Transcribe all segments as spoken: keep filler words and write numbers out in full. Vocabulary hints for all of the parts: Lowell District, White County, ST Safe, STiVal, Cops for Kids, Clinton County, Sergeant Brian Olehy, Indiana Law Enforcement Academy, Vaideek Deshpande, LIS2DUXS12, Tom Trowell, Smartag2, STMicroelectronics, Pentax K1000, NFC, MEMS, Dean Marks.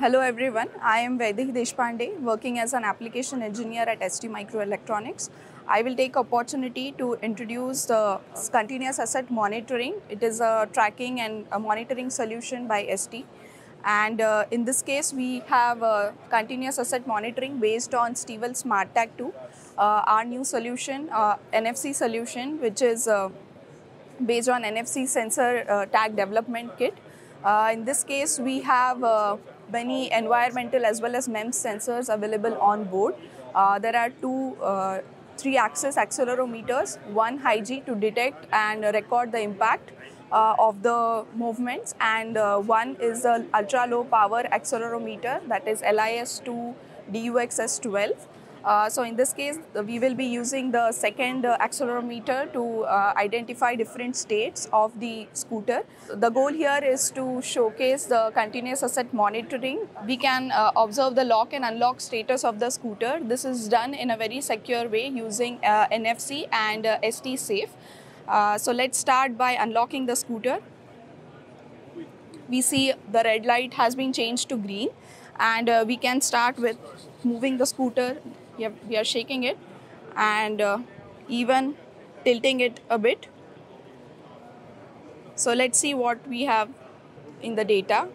Hello everyone, I am Vaideek Deshpande, working as an application engineer at STMicroelectronics. I will take opportunity to introduce the continuous asset monitoring. It is a tracking and a monitoring solution by S T. And uh, in this case, we have uh, continuous asset monitoring based on STiVal SmartTag two, uh, our new solution, uh, N F C solution, which is uh, based on N F C sensor uh, tag development kit. Uh, in this case, we have uh, many environmental as well as MEMS sensors available on board. Uh, there are two uh, three-axis accelerometers, one high G to detect and record the impact uh, of the movements, and uh, one is an ultra-low power accelerometer, that is L I S two D U X S twelve. Uh, so in this case, we will be using the second uh, accelerometer to uh, identify different states of the scooter. The goal here is to showcase the continuous asset monitoring. We can uh, observe the lock and unlock status of the scooter. This is done in a very secure way using uh, N F C and uh, S T Safe. Uh, so let's start by unlocking the scooter. We see the red light has been changed to green, and uh, we can start with moving the scooter. We are shaking it and uh, even tilting it a bit. So let's see what we have in the data.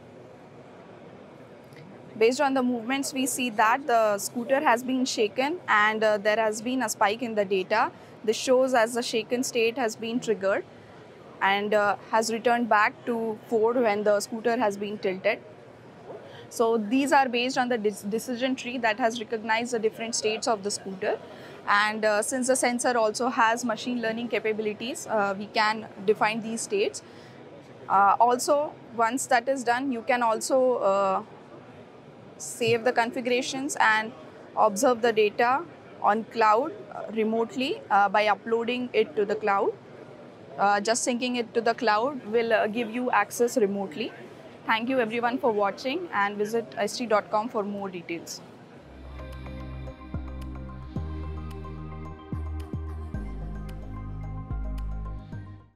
Based on the movements, we see that the scooter has been shaken and uh, there has been a spike in the data. This shows as the shaken state has been triggered and uh, has returned back to four when the scooter has been tilted. So these are based on the decision tree that has recognized the different states of the scooter. And uh, since the sensor also has machine learning capabilities, uh, we can define these states. Uh, also, once that is done, you can also uh, save the configurations and observe the data on cloud uh, remotely uh, by uploading it to the cloud. Uh, just syncing it to the cloud will uh, give you access remotely. Thank you everyone for watching, and visit S T dot com for more details.